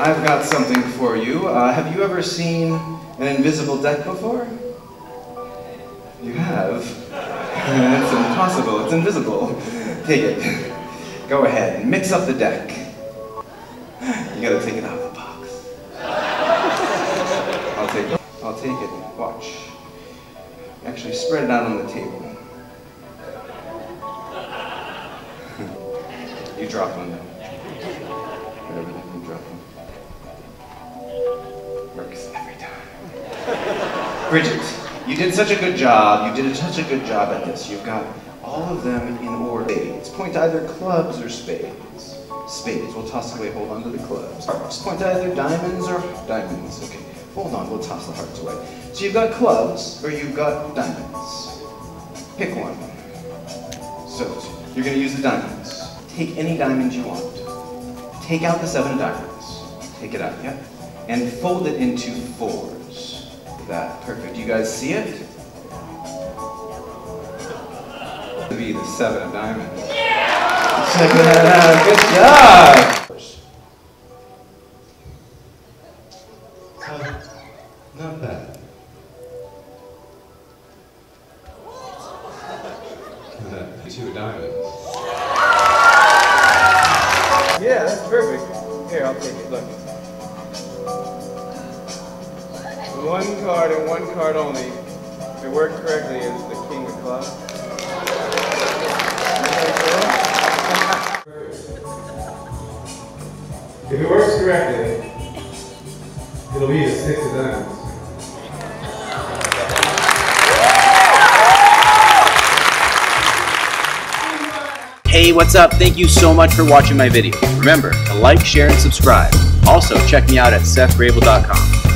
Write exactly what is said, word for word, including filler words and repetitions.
I've got something for you. Uh, have you ever seen an invisible deck before? You have. It's impossible. It's invisible. Take it. Go ahead. Mix up the deck. You gotta take it out of the box. I'll take it. I'll take it. Watch. Actually, spread it out on the table. You drop one down. Whatever that you drop one. Works every time. Bridget, you did such a good job. You did such a good job at this. You've got all of them in order. Spades. Point to either clubs or spades. Spades. We'll toss away. Hold on to the clubs. Hearts. Point to either diamonds or diamonds. Okay. Hold on. We'll toss the hearts away. So you've got clubs or you've got diamonds. Pick one. So you're going to use the diamonds. Take any diamond you want. Take out the seven diamonds. Take it out, yeah? And fold it into fours. That, perfect. You guys see it? To be the seven of diamonds. Yeah! Check that out. Good job! Uh, not bad. Uh, two diamonds. Yeah, that's perfect. Here, I'll take it. Look. One card and one card only. If it worked correctly, is the king of clubs. If it works correctly, it'll be a six of diamonds. Hey, what's up? Thank you so much for watching my video. Remember to like, share, and subscribe. Also, check me out at Seth Grabel dot com.